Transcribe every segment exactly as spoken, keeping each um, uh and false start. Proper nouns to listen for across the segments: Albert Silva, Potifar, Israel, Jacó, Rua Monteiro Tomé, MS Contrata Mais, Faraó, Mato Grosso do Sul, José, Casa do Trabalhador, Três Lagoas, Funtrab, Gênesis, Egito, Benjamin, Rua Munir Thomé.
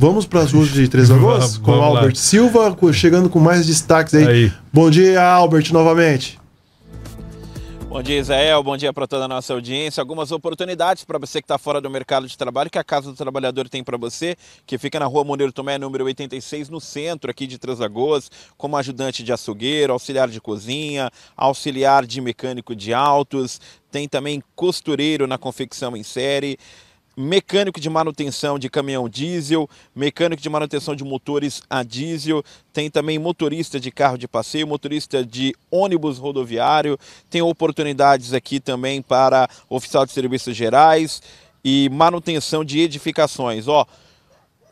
Vamos para as ruas de Três Lagoas com o Albert Silva, chegando com mais destaques aí. aí. Bom dia, Albert, novamente. Bom dia, Israel. Bom dia para toda a nossa audiência. Algumas oportunidades para você que está fora do mercado de trabalho que a Casa do Trabalhador tem para você, que fica na Rua Monteiro Tomé, número oitenta e seis, no centro aqui de Três Lagoas, como ajudante de açougueiro, auxiliar de cozinha, auxiliar de mecânico de autos, tem também costureiro na confecção em série, mecânico de manutenção de caminhão diesel, mecânico de manutenção de motores a diesel, tem também motorista de carro de passeio, motorista de ônibus rodoviário, tem oportunidades aqui também para oficial de serviços gerais e manutenção de edificações. Ó,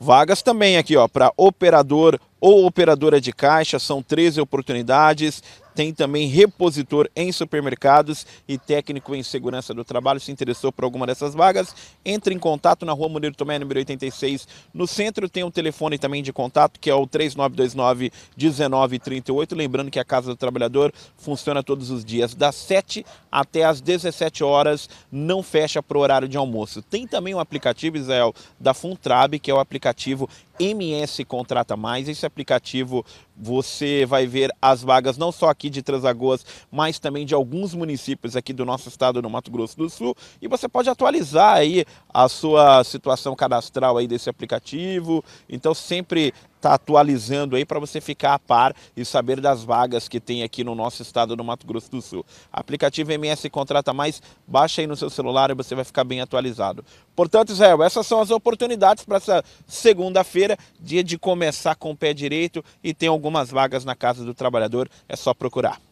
vagas também aqui, ó, para operador ou operadora de caixa, são treze oportunidades. Tem também repositor em supermercados e técnico em segurança do trabalho. Se interessou por alguma dessas vagas, entre em contato na Rua Munir Thomé, número oitenta e seis, no centro. Tem um telefone também de contato, que é o três nove dois nove, um nove três oito. Lembrando que a Casa do Trabalhador funciona todos os dias, das sete até as dezessete horas, não fecha para o horário de almoço. Tem também um aplicativo, Israel, da Funtrab, que é o aplicativo M S Contrata Mais. Esse aplicativo você vai ver as vagas não só aqui de Três Lagoas, mas também de alguns municípios aqui do nosso estado, no Mato Grosso do Sul, e você pode atualizar aí a sua situação cadastral aí desse aplicativo. Então sempre está atualizando aí para você ficar a par e saber das vagas que tem aqui no nosso estado, no Mato Grosso do Sul. Aplicativo M S Contrata Mais, baixa aí no seu celular e você vai ficar bem atualizado. Portanto, Israel, essas são as oportunidades para essa segunda-feira, dia de começar com o pé direito, e tem algumas vagas na Casa do Trabalhador, é só procurar.